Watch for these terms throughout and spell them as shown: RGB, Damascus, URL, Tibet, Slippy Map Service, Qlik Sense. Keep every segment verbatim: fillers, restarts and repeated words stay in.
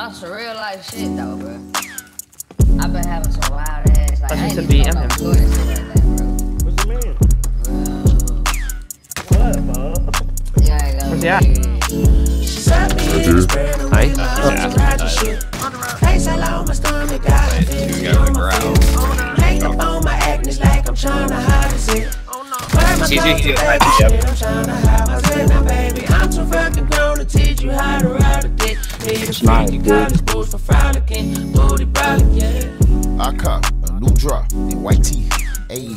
On some real life shit though, bro. I've been having some wild ass. Like, I need to be in him. What's the man? What, bro? Yeah. I cop a new drop in white tee. Ayy,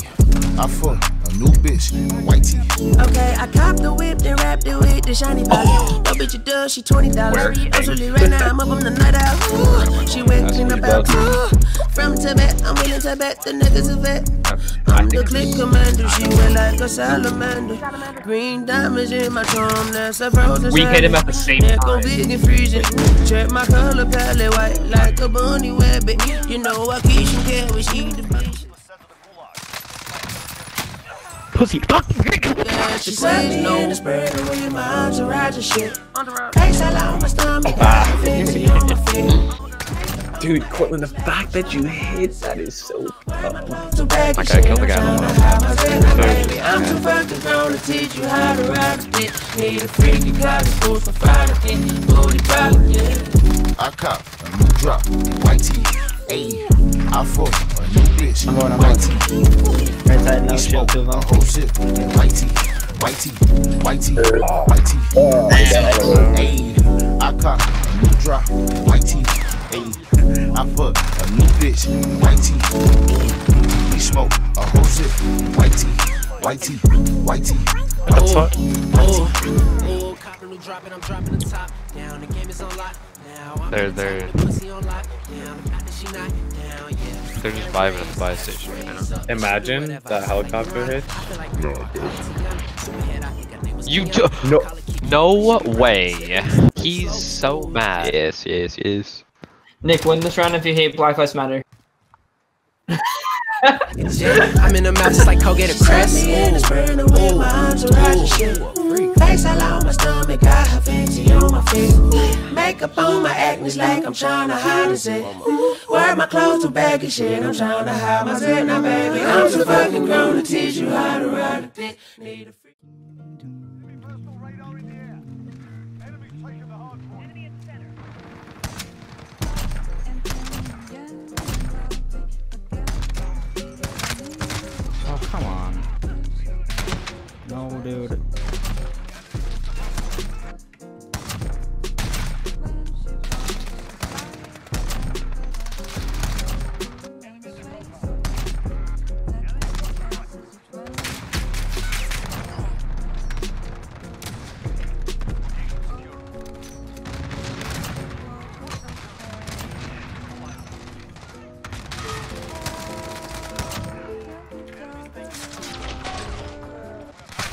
I fuck a new bitch in white tee. Okay, I cop the whip, then wrapped it with the shiny body. Oh, no bitch, you does, she twenty dollars. Absolutely, right now, I'm up on the night out. Ooh, she went clean up out. From Tibet, I'm willing to bet the niggas a vet. I'm the click commander, she went like a salamander. Green diamonds in my charm, that's a frozen. We hit him at the same time. Check my color palette, white like a bunny web. You know, I keep you care when she the pussy, fuck. Yeah, she says no. In the spread with my arms around your shit. Face along my stomach. Dude, Cortland, the fact that you hit that is so fucked up. I gotta kill the guy. I'm too fucking grown to teach you how to ride a bitch. Need a freaky closet full for Friday. Booty probably, yeah. I cop a new drop, white tee. Ayy, I fuck a new bitch. I'm going on white tee. We smoke a whole sip, whitey, whitey, whitey, whitey, ayy, I cop a new drop, whitey, ayy, I fuck a new bitch, whitey, we smoke a whole sip, whitey, whitey, whitey, oh, cop a new drop and I'm dropping the top, down the game is on lock, now I'm there, there. They're just vibing at the buy station right now. Imagine that helicopter hit. You do no, no way. He's so mad. Yes, yes, yes. Nick, win this round if you hate Black Lives Matter. I'm in a mess, it's like go get a crest. Face all on my stomach, I have fancy on my face. Makeup on my acne is like I'm trying to hide this shit. Wear my clothes too baggy shit, I'm trying to hide my zit now, baby. I'm so fucking grown to teach you how to ride a dick. Need a freaking universal radar in the air. Enemy taking the hard point. Enemy in center. Oh, come on. No, dude.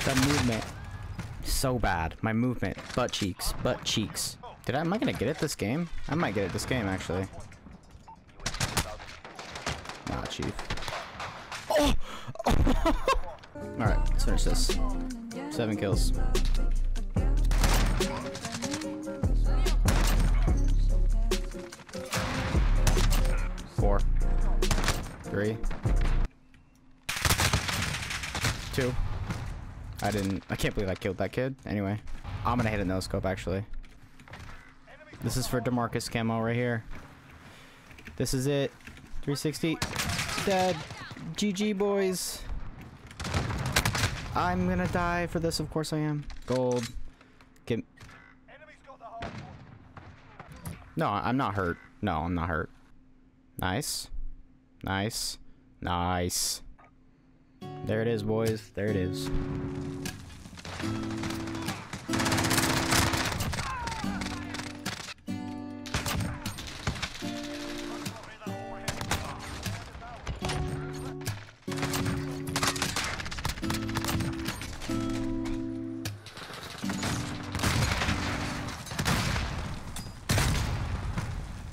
The movement, so bad. My movement, butt cheeks, butt cheeks. Did I? Am I gonna get it this game? I might get it this game actually. Nah, chief. Oh! All right, let's finish this. Seven kills. Four. Three. Two. I didn't. I can't believe I killed that kid. Anyway, I'm gonna hit a no scope actually. This is for Damascus camo right here. This is it. three sixty. Dead. G G boys. I'm gonna die for this. Of course I am. Gold. Get. No, I'm not hurt. No, I'm not hurt. Nice. Nice. Nice. There it is, boys. There it is.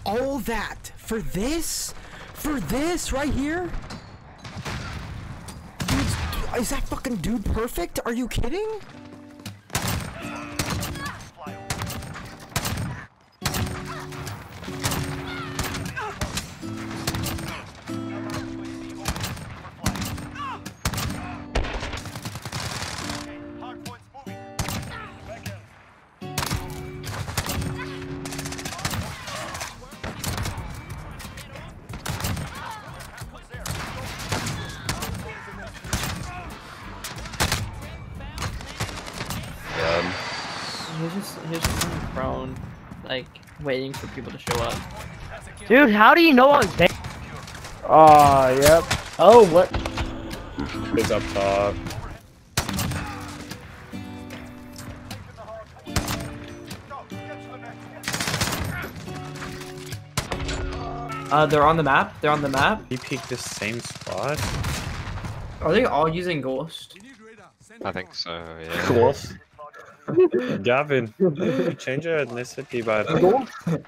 All that for this? For this right here? Is that fucking dude perfect? Are you kidding? he's just prone, like waiting for people to show up. Dude, how do you know I'm there? Ah, oh, yep. Oh, what? He's up top. Uh, they're on the map. They're on the map. You peeked the same spot. Are they all using Ghost? I think so. Yeah. Ghost. Gavin, change your ethnicity, by the way.